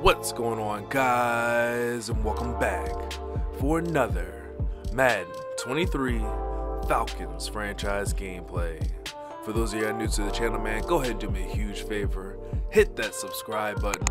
What's going on, guys, and welcome back for another Madden 23 Falcons franchise gameplay. For those of you who are new to the channel, man, go ahead and do me a huge favor, hit that subscribe button.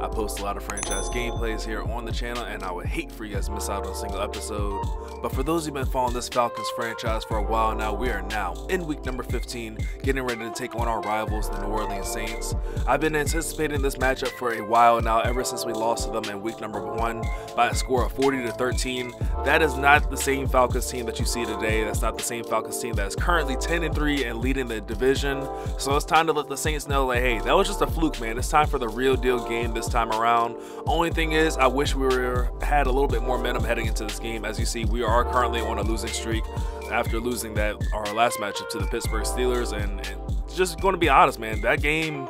I post a lot of franchise gameplays here on the channel, and I would hate for you guys to miss out on a single episode. But for those who've been following this Falcons franchise for a while now, we are now in week number 15, getting ready to take on our rivals, the New Orleans Saints. I've been anticipating this matchup for a while now, ever since we lost to them in week number 1 by a score of 40-13. That is not the same Falcons team that you see today. That's not the same Falcons team that is currently 10-3 and leading the division. So it's time to let the Saints know, like, hey, that was just a fluke, man. It's time for the real deal game this time around. Only thing is, I wish we had a little bit more momentum heading into this game. As you see, we are currently on a losing streak after losing our last matchup to the Pittsburgh Steelers, and just going to be honest, man, that game,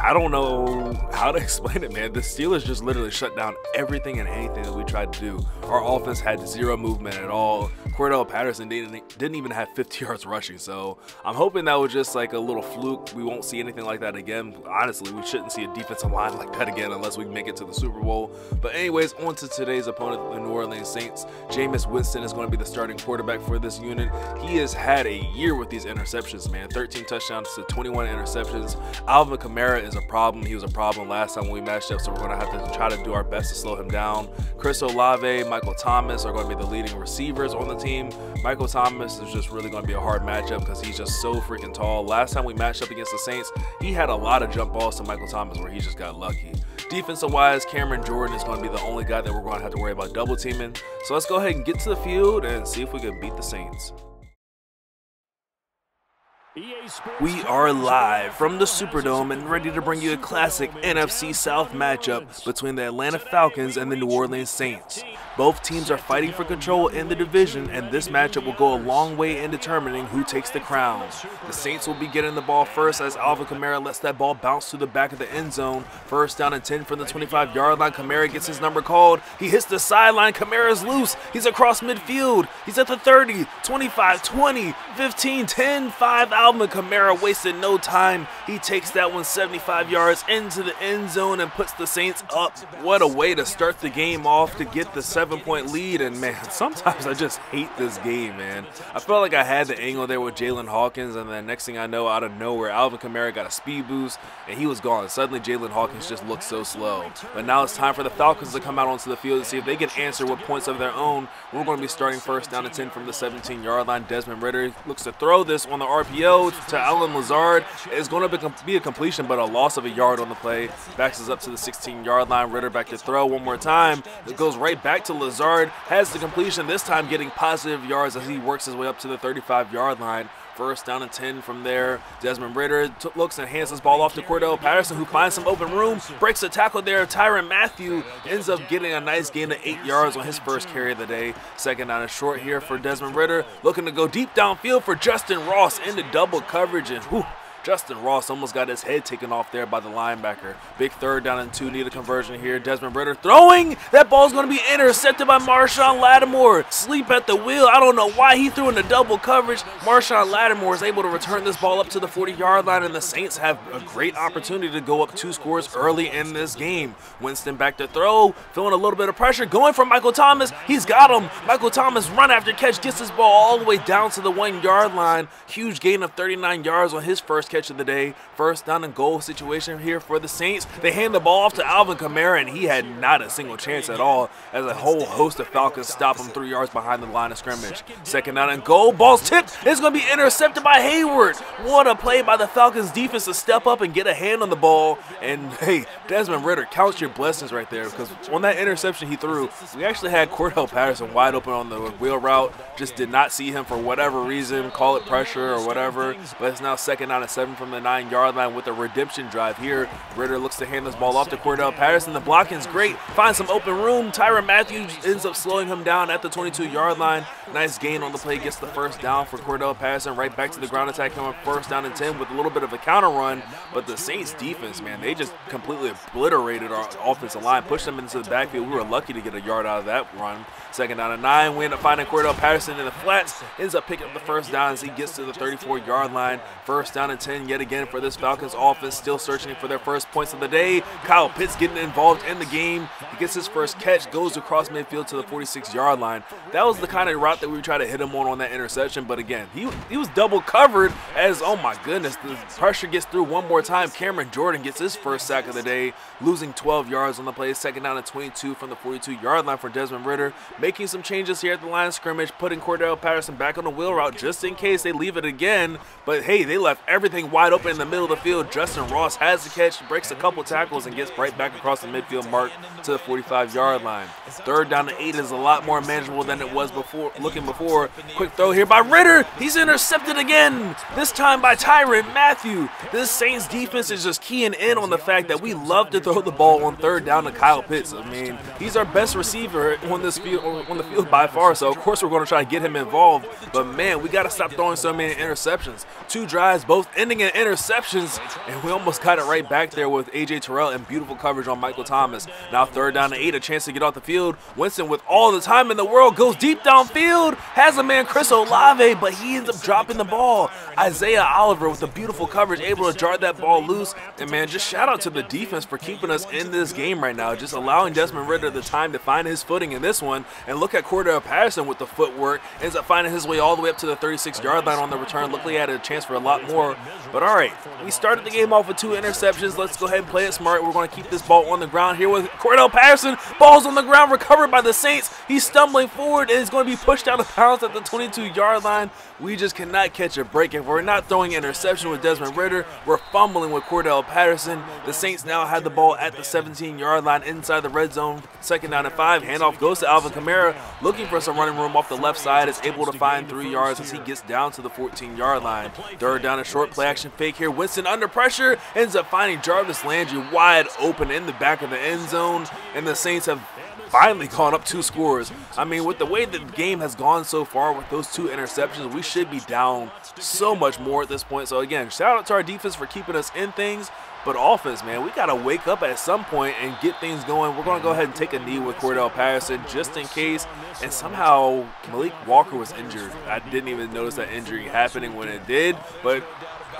I don't know how to explain it, man. The Steelers just literally shut down everything and anything that we tried to do. Our offense had zero movement at all. Cordell Patterson didn't even have 50 yards rushing, so I'm hoping that was just like a little fluke. We won't see anything like that again. Honestly, we shouldn't see a defensive line like that again unless we make it to the Super Bowl. But anyways, on to today's opponent, the New Orleans Saints. Jameis Winston is going to be the starting quarterback for this unit. He has had a year with these interceptions, man. 13 touchdowns to 21 interceptions. Alvin Kamara is a problem. He was a problem last time when we matched up, so we're going to have to try to do our best to slow him down. Chris Olave, Michael Thomas are going to be the leading receivers on the team. Michael Thomas is just really going to be a hard matchup because he's just so freaking tall. Last time we matched up against the Saints, he had a lot of jump balls to Michael Thomas where he just got lucky. Defensive wise, Cameron Jordan is going to be the only guy that we're going to have to worry about double teaming. So let's go ahead and get to the field and see if we can beat the Saints. We are live from the Superdome and ready to bring you a classic NFC South matchup between the Atlanta Falcons and the New Orleans Saints. Both teams are fighting for control in the division, and this matchup will go a long way in determining who takes the crown. The Saints will be getting the ball first as Alvin Kamara lets that ball bounce to the back of the end zone. First down and 10 from the 25-yard line. Kamara gets his number called. He hits the sideline. Kamara's loose. He's across midfield. He's at the 30, 25, 20, 15, 10, 5. Alvin Kamara wasted no time. He takes that one 75 yards into the end zone and puts the Saints up. What a way to start the game off to get the 7-point lead. And man, sometimes I just hate this game, man. I felt like I had the angle there with Jaylen Hawkins, and then next thing I know, out of nowhere, Alvin Kamara got a speed boost and he was gone. Suddenly Jaylen Hawkins just looked so slow. But now it's time for the Falcons to come out onto the field and see if they can answer with points of their own. We're going to be starting first down to 10 from the 17-yard line. Desmond Ridder looks to throw this on the RPO to Allen Lazard. It's going to be a completion, but a loss of a yard on the play. Backs us up to the 16-yard line. Ridder back to throw one more time. It goes right back to Lazard. Has the completion, this time getting positive yards as he works his way up to the 35-yard line. First down and 10 from there. Desmond Ridder looks and hands this ball off to Cordell Patterson, who finds some open room, breaks a tackle there. Tyrann Mathieu ends up getting a nice gain of 8 yards on his first carry of the day. Second down and short here for Desmond Ridder, looking to go deep downfield for Justin Ross into double coverage, and whew, Justin Ross almost got his head taken off there by the linebacker. Big third down and 2, need a conversion here. Desmond Ridder throwing. That ball's going to be intercepted by Marshon Lattimore. Sleep at the wheel. I don't know why he threw in the double coverage. Marshon Lattimore is able to return this ball up to the 40-yard line, and the Saints have a great opportunity to go up 2 scores early in this game. Winston back to throw, feeling a little bit of pressure, going for Michael Thomas. He's got him. Michael Thomas, run after catch, gets this ball all the way down to the 1-yard line. Huge gain of 39 yards on his first catch of the day. First down and goal situation here for the Saints. They hand the ball off to Alvin Kamara, and he had not a single chance at all as a whole host of Falcons stop him 3 yards behind the line of scrimmage. Second down and goal. Ball's tipped. It's going to be intercepted by Hayward. What a play by the Falcons defense to step up and get a hand on the ball. And hey, Desmond Ridder, count your blessings right there, because on that interception he threw, we actually had Cordell Patterson wide open on the wheel route. Just did not see him for whatever reason. Call it pressure or whatever. But it's now second down and 7 7 from the 9-yard line with a redemption drive here. Ridder looks to hand this ball off to Cordell Patterson. The blocking's great. Finds some open room. Tyrann Mathieu ends up slowing him down at the 22-yard line. Nice gain on the play. Gets the first down for Cordell Patterson. Right back to the ground attack. Coming first down and 10 with a little bit of a counter run. But the Saints defense, man, they just completely obliterated our offensive line. Pushed them into the backfield. We were lucky to get a yard out of that run. Second down and 9. We end up finding Cordell Patterson in the flats. Ends up picking up the first down as he gets to the 34-yard line. First down and 10 yet again for this Falcons offense. Still searching for their first points of the day. Kyle Pitts getting involved in the game. He gets his first catch. Goes across midfield to the 46-yard line. That was the kind of route that we tried to hit him on that interception. But again, he was double covered as, oh my goodness, the pressure gets through one more time. Cameron Jordan gets his first sack of the day. Losing 12 yards on the play. Second down and 22 from the 42-yard line for Desmond Ridder. Making some changes here at the line of scrimmage. Putting Cordell Patterson back on the wheel route just in case they leave it again. But hey, they left everything wide open in the middle of the field. Justin Ross has the catch, breaks a couple tackles, and gets right back across the midfield mark to the 45-yard line. Third down to 8 is a lot more manageable than it was before. Quick throw here by Ridder. He's intercepted again, this time by Tyrann Mathieu. This Saints defense is just keying in on the fact that we love to throw the ball on third down to Kyle Pitts. I mean, he's our best receiver on this field, on the field by far, so of course we're going to try to get him involved. But man, we got to stop throwing so many interceptions. Two drives, both ending in interceptions, and we almost got it right back there with A.J. Terrell and beautiful coverage on Michael Thomas. Now third down to 8, a chance to get off the field. Winston, with all the time in the world, goes deep downfield, has a man Chris Olave, but he ends up dropping the ball. Isaiah Oliver with the beautiful coverage, able to jar that ball loose. And man, just shout out to the defense for keeping us in this game right now, just allowing Desmond Ridder the time to find his footing in this one. And look at Cordell Patterson with the footwork, ends up finding his way all the way up to the 36-yard line on the return. Luckily had a chance for a lot more. But all right, we started the game off with two interceptions. Let's go ahead and play it smart. We're going to keep this ball on the ground here with Cordell Patterson. Ball's on the ground, recovered by the Saints. He's stumbling forward and is going to be pushed out of bounds at the 22-yard line. We just cannot catch a break. If we're not throwing interception with Desmond Ridder, we're fumbling with Cordell Patterson. The Saints now had the ball at the 17-yard line inside the red zone. Second down and 5. Handoff goes to Alvin Kamara, looking for some running room off the left side. Is able to find 3 yards as he gets down to the 14-yard line. Third down and short, play action fake here. Winston under pressure ends up finding Jarvis Landry wide open in the back of the end zone, and the Saints have finally caught up 2 scores. I mean, with the way the game has gone so far with those 2 interceptions, we should be down so much more at this point. So again, shout out to our defense for keeping us in things. But offense, man, we got to wake up at some point and get things going. We're going to go ahead and take a knee with Cordell Patterson just in case. And somehow Malik Walker was injured. I didn't even notice that injury happening when it did. But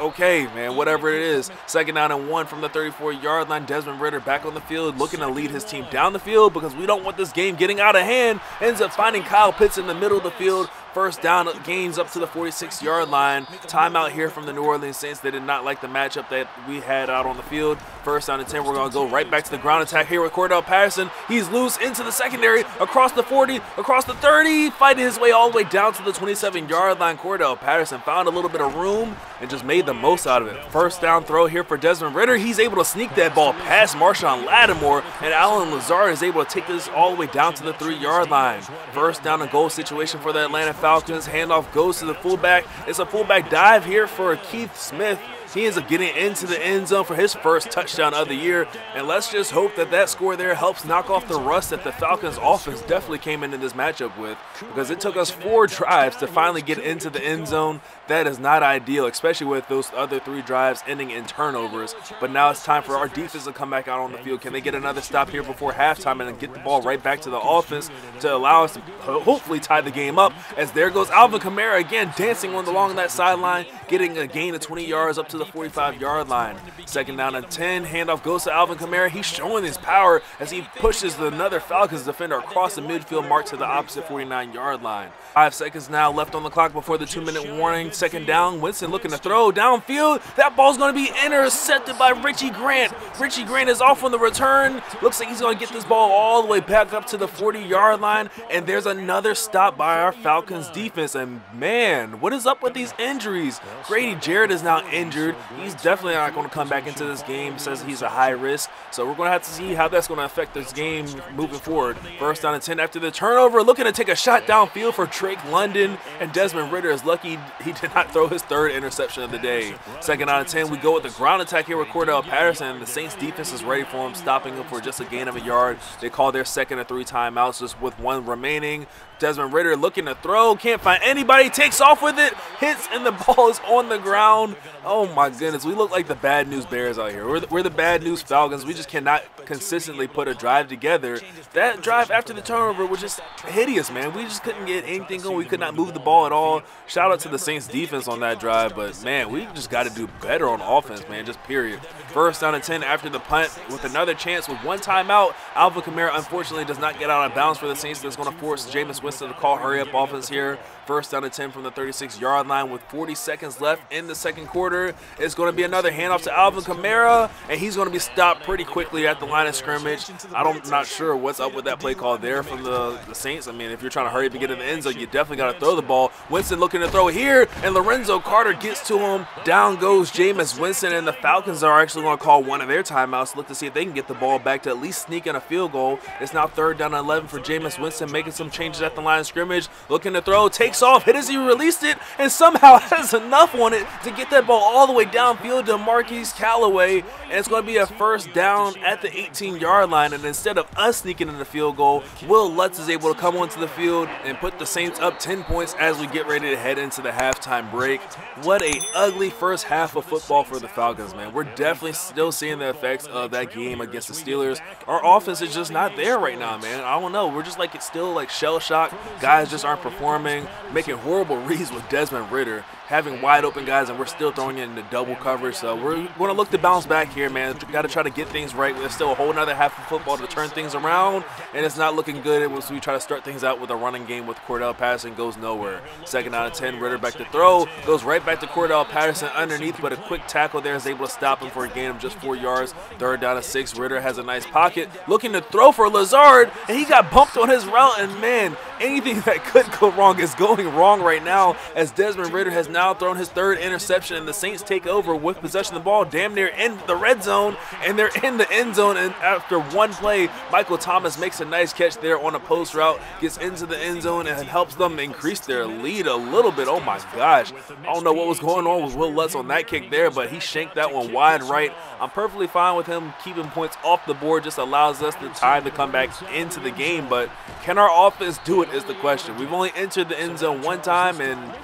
okay, man, whatever it is. Second down and 1 from the 34-yard line. Desmond Ridder back on the field, looking to lead his team down the field because we don't want this game getting out of hand. Ends up finding Kyle Pitts in the middle of the field. First down, gains up to the 46-yard line. Timeout here from the New Orleans Saints. They did not like the matchup that we had out on the field. First down and 10, we're going to go right back to the ground attack here with Cordell Patterson. He's loose into the secondary, across the 40, across the 30, fighting his way all the way down to the 27-yard line. Cordell Patterson found a little bit of room and just made the most out of it. First down throw here for Desmond Ridder. He's able to sneak that ball past Marshon Lattimore, and Allen Lazard is able to take this all the way down to the 3-yard line. First down and goal situation for the Atlanta Falcons. Handoff goes to the fullback. It's a fullback dive here for Keith Smith. He ends up getting into the end zone for his first touchdown of the year. And let's just hope that that score there helps knock off the rust that the Falcons offense definitely came into this matchup with, because it took us 4 drives to finally get into the end zone. That is not ideal, especially with those other 3 drives ending in turnovers. But now it's time for our defense to come back out on the field. Can they get another stop here before halftime and then get the ball right back to the offense to allow us to hopefully tie the game up? As there goes Alvin Kamara again, dancing on along that sideline, getting a gain of 20 yards up to the 45-yard line. Second down and 10. Handoff goes to Alvin Kamara. He's showing his power as he pushes another Falcons defender across the midfield mark to the opposite 49-yard line. 5 seconds now left on the clock before the 2-minute warning. Second down. Winston looking to throw downfield. That ball's going to be intercepted by Richie Grant. Richie Grant is off on the return. Looks like he's going to get this ball all the way back up to the 40-yard line. And there's another stop by our Falcons defense. And man, what is up with these injuries? Grady Jarrett is now injured. injured. He's definitely not going to come back into this game. It says he's a high risk. So we're going to have to see how that's going to affect this game moving forward. First down and 10 after the turnover. Looking to take a shot downfield for Drake London. And Desmond Ridder is lucky he did not throw his third interception of the day. Second down and 10. We go with the ground attack here with Cordell Patterson. The Saints defense is ready for him, stopping him for just a gain of a yard. They call their second and three timeouts just with one remaining. Desmond Ridder looking to throw, can't find anybody, takes off with it, hits, and the ball is on the ground. Oh my goodness, we look like the Bad News Bears out here. We're the Bad News Falcons. We just cannot consistently put a drive together. That drive after the turnover was just hideous, man. We just couldn't get anything going. We could not move the ball at all. Shout out to the Saints defense on that drive, but man, we just got to do better on offense, man, just period. First down and 10 after the punt with another chance with one timeout. Alvin Kamara unfortunately does not get out of bounds for the Saints. That's going to force Jameis Winston to call hurry-up offense here. First down and 10 from the 36-yard line with 40 seconds left in the second quarter. It's going to be another handoff to Alvin Kamara, and he's going to be stopped pretty quickly at the line of scrimmage. I'm not sure what's up with that play call there from the Saints. I mean, if you're trying to hurry up and get in the end zone, you definitely got to throw the ball. Winston looking to throw here, and Lorenzo Carter gets to him. Down goes Jameis Winston, and the Falcons are actually going to call one of their timeouts. Look to see if they can get the ball back to at least sneak in a field goal. It's now third down and 11 for Jameis Winston, making some changes at the line of scrimmage. Looking to throw, takes off, hit as he released it, and somehow has enough on it to get that ball all the way downfield to Marquise Callaway, and it's going to be a first down at the 18-yard line. And instead of us sneaking in the field goal, Will Lutz is able to come onto the field and put the Saints up 10 points as we get ready to head into the halftime break. What a ugly first half of football for the Falcons, man. We're definitely still seeing the effects of that game against the Steelers. Our offense is just not there right now, man. I don't know. We're just like, it's still like shell-shocked. Guys just aren't performing, making horrible reads with Desmond Ridder, having wide open guys, and we're still throwing it into double coverage. So we're going to look to bounce back here, man. Got to try to get things right. There's still a whole nother half of football to turn things around, and it's not looking good once we try to start things out with a running game with Cordell Patterson. Goes nowhere. Second down and 10, Ridder back to throw, goes right back to Cordell Patterson underneath, but a quick tackle there is able to stop him for a gain of just 4 yards. Third down and 6, Ridder has a nice pocket, looking to throw for Lazard, and he got bumped on his route, and man, anything that could go wrong is going wrong right now, as Desmond Ridder has now thrown his third interception, and the Saints take over with possession of the ball damn near in the red zone, and they're in the end zone. And after one play, Michael Thomas makes a nice catch there on a post route, gets into the end zone, and helps them increase their lead a little bit. Oh my gosh, I don't know what was going on with Will Lutz on that kick there, but he shanked that one wide right. I'm perfectly fine with him keeping points off the board, just allows us the time to come back into the game. But can our offense do it is the question. We've only entered the end zone one time, and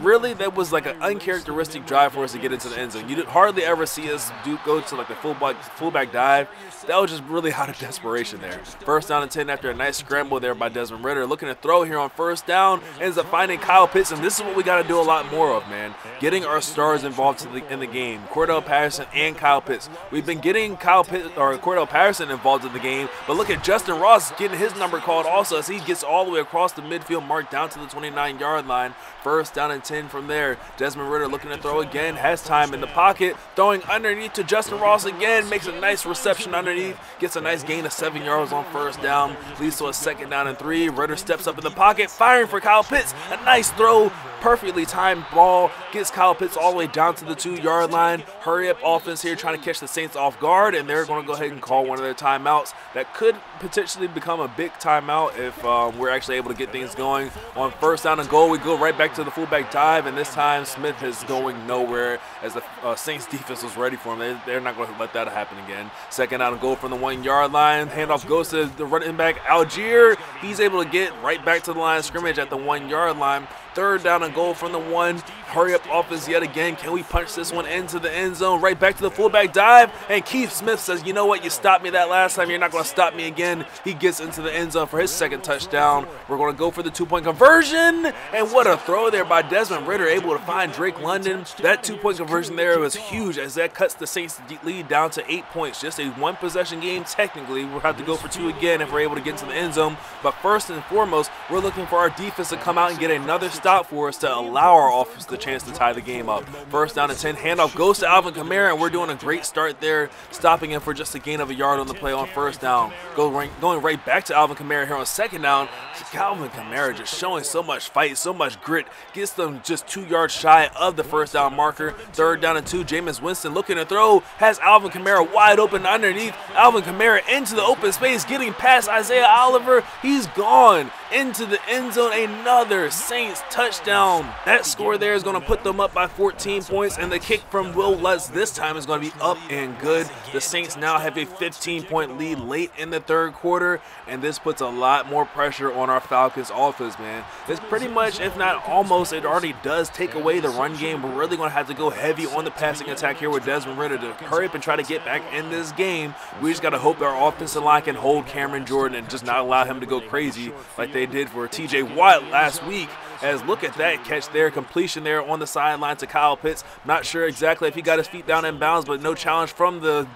really, that was like an uncharacteristic drive for us to get into the end zone. You did hardly ever see us go to like the fullback dive. That was just really out of desperation there. First down and 10 after a nice scramble there by Desmond Ridder. Looking to throw here on first down, ends up finding Kyle Pitts, and this is what we got to do a lot more of, man. Getting our stars involved in the game. Cordell Patterson and Kyle Pitts. We've been getting Cordell Patterson involved in the game, but look at Justin Ross getting his number called also as he gets all the way across the midfield mark down to the 29-yard line. First down and 10 from there. Desmond Ridder looking to throw again, has time in the pocket, throwing underneath to Justin Ross again, makes a nice reception underneath, gets a nice gain of 7 yards on first down, leads to a second down and 3. Ridder steps up in the pocket, firing for Kyle Pitts, a nice throw, perfectly timed ball, gets Kyle Pitts all the way down to the 2-yard line. Hurry up offense here trying to catch the Saints off guard, and they're going to go ahead and call one of their timeouts. That could potentially become a big timeout if we're actually able to get things going. On first down and goal, we go right back to the fullback dive, and this time Smith is going nowhere as the Saints defense was ready for him. They're not going to let that happen again. Second down and goal from the 1-yard line. Handoff goes to the running back Algier. He's able to get right back to the line of scrimmage at the 1-yard line. Third down and goal from the 1. Hurry up offense yet again. Can we punch this one into the end zone? Right back to the fullback dive. And Keith Smith says, you know what? You stopped me that last time. You're not going to stop me again. He gets into the end zone for his second touchdown. We're going to go for the 2-point conversion. And what a throw there by Desmond Ridder, able to find Drake London. That 2-point conversion there was huge as that cuts the Saints lead down to 8 points. Just a one-possession game technically. We'll have to go for 2 again if we're able to get into the end zone. But first and foremost, we're looking for our defense to come out and get another stop for us to allow our offense the chance to tie the game up. First down and 10, handoff goes to Alvin Kamara, and we're doing a great start there, stopping him for just a gain of a yard on the play on first down. Going right back to Alvin Kamara here on second down, Alvin Kamara just showing so much fight, so much grit. Gets them just 2 yards shy of the first down marker. Third down and 2. Jameis Winston looking to throw. Has Alvin Kamara wide open underneath. Alvin Kamara into the open space, getting past Isaiah Oliver. He's gone into the end zone. Another Saints touchdown. That score there is going to put them up by 14 points. And the kick from Will Lutz this time is going to be up and good. The Saints now have a 15-point lead late in the third quarter. And this puts a lot more pressure on our Falcons offense, man. It's pretty much, if not almost, it already does take away the run game. We're really going to have to go heavy on the passing attack here with Desmond Ridder to hurry up and try to get back in this game. We just got to hope our offensive line can hold Cameron Jordan and just not allow him to go crazy like they did for T.J. Watt last week. As look at that catch there, completion there on the sideline to Kyle Pitts. Not sure exactly if he got his feet down in bounds, but no challenge from the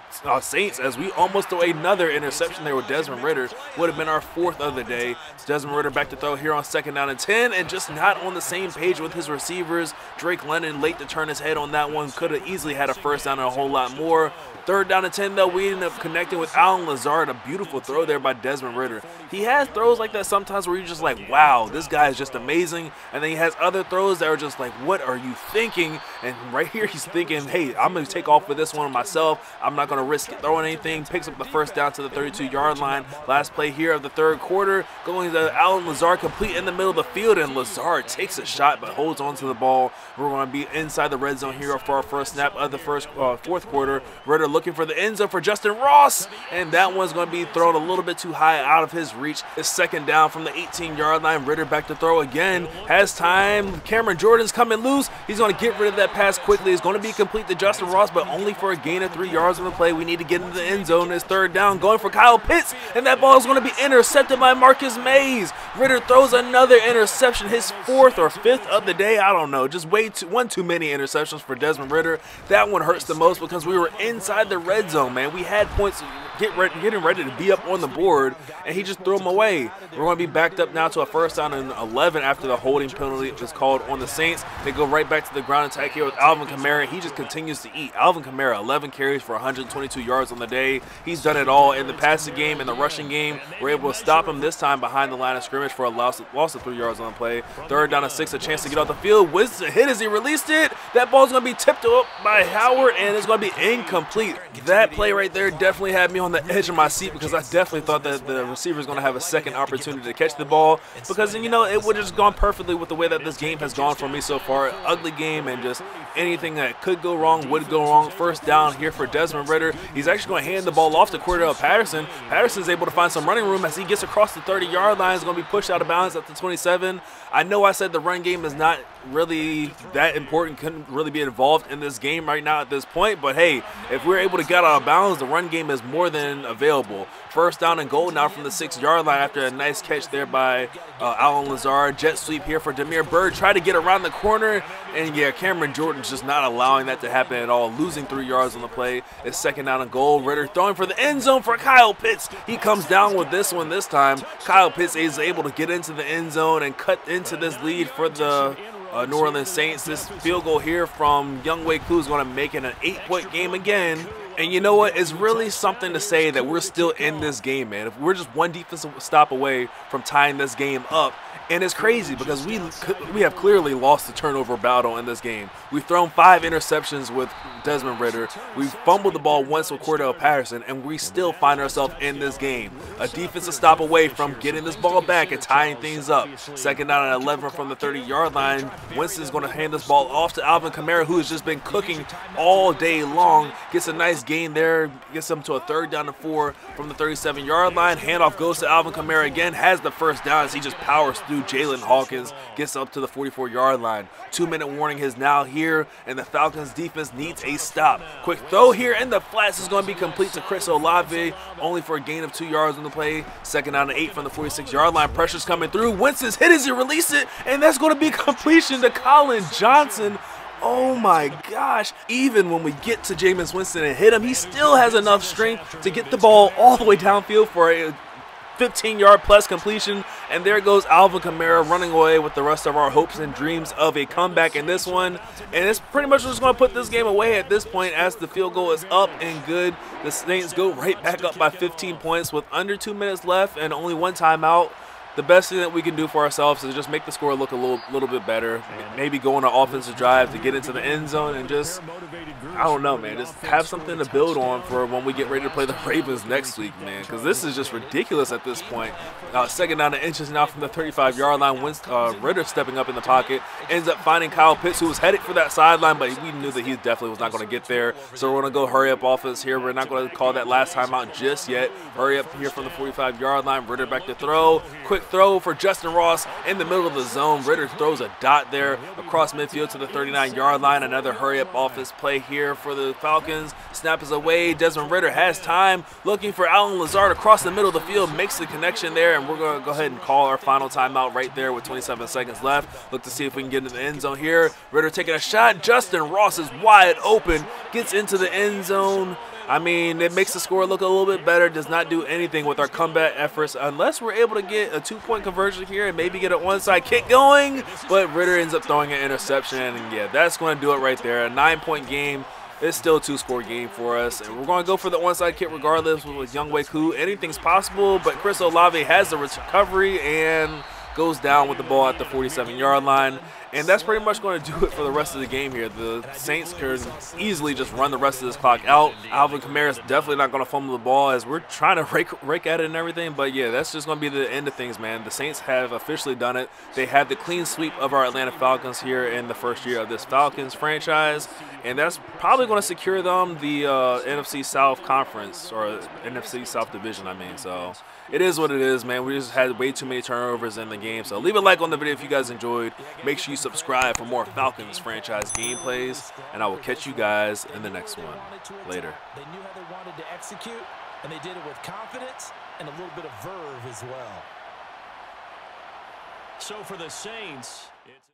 Saints as we almost threw another interception there with Desmond Ridder. Would have been our fourth of the day. Desmond Ridder back to throw here on second down and 10, and just not on the same page with his receivers. Drake London late to turn his head on that one. Could have easily had a first down and a whole lot more. Third down and 10, though, we ended up connecting with Allen Lazard. A beautiful throw there by Desmond Ridder. He has throws like that sometimes where you're just like, wow, this guy is just amazing. And then he has other throws that are just like, what are you thinking? And right here he's thinking, hey, I'm going to take off with this one myself. I'm not going to risk it throwing anything. Picks up the first down to the 32-yard line. Last play here of the third quarter. Going to Allen Lazard, complete in the middle of the field. And Lazard takes a shot but holds on to the ball. We're going to be inside the red zone here for our first snap of the fourth quarter. Ridder looking for the end zone for Justin Ross, and that one's going to be thrown a little bit too high out of his reach. It's second down from the 18-yard line. Ridder back to throw again. Has time. Cameron Jordan's coming loose. He's going to get rid of that pass quickly. It's going to be complete to Justin Ross, but only for a gain of 3 yards on the play. We need to get into the end zone. It's third down. Going for Kyle Pitts, and that ball is going to be intercepted by Marcus Mays. Ridder throws another interception, his fourth or fifth of the day. I don't know. Just one too many interceptions for Desmond Ridder. That one hurts the most because we were inside the red zone, man. We had points getting ready to be up on the board, and he just threw them away. We're going to be backed up now to a first down and 11 after the holding penalty is called on the Saints. They go right back to the ground attack here with Alvin Kamara. He just continues to eat. Alvin Kamara, 11 carries for 122 yards on the day. He's done it all in the passing game and the rushing game. We're able to stop him this time behind the line of scrimmage for a loss of 3 yards on the play. Third down and 6, a chance to get off the field. Winston hit as he released it. That ball's going to be tipped up by Hayward, and it's going to be incomplete. That play right there definitely had me on the edge of my seat because I definitely thought that the receiver is going to have a second opportunity to catch the ball because, you know, it would have just gone perfectly with the way that this game has gone for me so far. Ugly game, and just anything that could go wrong would go wrong. First down here for Desmond Ridder. He's actually going to hand the ball off to Cordell Patterson. Patterson's able to find some running room as he gets across the 30-yard line. He's going to be pushed out of bounds at the 27. I know I said the run game is not really that important, couldn't really be involved in this game right now at this point, but hey, if we're able to get out of bounds, the run game is more than available. First down and goal now from the 6-yard line after a nice catch there by Allen Lazard. Jet sweep here for Demir Byrd. Try to get around the corner, and yeah, Cameron Jordan's just not allowing that to happen at all. Losing 3 yards on the play. It's second down and goal. Ridder throwing for the end zone for Kyle Pitts. He comes down with this one this time. Kyle Pitts is able to get into the end zone and cut into this lead for the New Orleans Saints. This field goal here from Younghoe Koo is going to make it an 8-point game again. And you know what? It's really something to say that we're still in this game, man. If we're just one defensive stop away from tying this game up. And it's crazy because we have clearly lost the turnover battle in this game. We've thrown 5 interceptions with Desmond Ridder. We've fumbled the ball once with Cordell Patterson, and we still find ourselves in this game. A defensive stop away from getting this ball back and tying things up. Second down and 11 from the 30-yard line. Winston's going to hand this ball off to Alvin Kamara, who has just been cooking all day long. Gets a nice gain there. Gets them to a third down and 4 from the 37-yard line. Handoff goes to Alvin Kamara again. Has the first down as he just powers through. Jaylen Hawkins gets up to the 44-yard line. 2-minute warning is now here, and the Falcons defense needs a stop. Quick throw here, and the flats is going to be complete to Chris Olave, only for a gain of 2 yards on the play. Second down and 8 from the 46-yard line. Pressure's coming through. Winston's hit as he released it, and that's going to be completion to Colin Johnson. Oh my gosh, even when we get to Jameis Winston and hit him, he still has enough strength to get the ball all the way downfield for a 15-yard plus completion, and there goes Alvin Kamara running away with the rest of our hopes and dreams of a comeback in this one. And it's pretty much just going to put this game away at this point as the field goal is up and good. The Saints go right back up by 15 points with under 2 minutes left and only one timeout. the best thing that we can do for ourselves is just make the score look a little bit better. Maybe go on an offensive drive to get into the end zone and just, I don't know, man, just have something to build on for when we get ready to play the Ravens next week, man, because this is just ridiculous at this point. Second down and inches now from the 35-yard line. Ridder stepping up in the pocket, ends up finding Kyle Pitts, who was headed for that sideline, but we knew that he definitely was not going to get there. So we're going to go hurry up offense here. We're not going to call that last timeout just yet. Hurry up here from the 45-yard line. Ridder back to throw. Quick throw for Justin Ross in the middle of the zone. Ridder throws a dot there across midfield to the 39-yard line. Another hurry up offense play here for the Falcons. Snap is away. Desmond Ridder has time, looking for Allen Lazard across the middle of the field, makes the connection there, and we're going to go ahead and call our final timeout right there with 27 seconds left. Look to see if we can get into the end zone here. Ridder taking a shot. Justin Ross is wide open, gets into the end zone. I mean, it makes the score look a little bit better. Does not do anything with our comeback efforts unless we're able to get a two-point conversion here and maybe get an onside kick going. But Ridder ends up throwing an interception, and yeah, that's going to do it right there. A 9-point game. It's still a two-score game for us, and we're going to go for the onside kick regardless with Younghoe Koo. Anything's possible, but Chris Olave has the recovery and goes down with the ball at the 47-yard line. And that's pretty much going to do it for the rest of the game here. The Saints can easily just run the rest of this clock out. Alvin Kamara is definitely not going to fumble the ball as we're trying to rake at it and everything. But, yeah, that's just going to be the end of things, man. The Saints have officially done it. They had the clean sweep of our Atlanta Falcons here in the first year of this Falcons franchise. And that's probably going to secure them the NFC South Conference, or NFC South Division, I mean. So it is what it is, man. We just had way too many turnovers in the game. So leave a like on the video if you guys enjoyed. Make sure you subscribe for more Falcons franchise gameplays, and I will catch you guys in the next one. Later. They knew how they wanted to execute, and they did it with confidence and a little bit of verve as well. So for the Saints, it's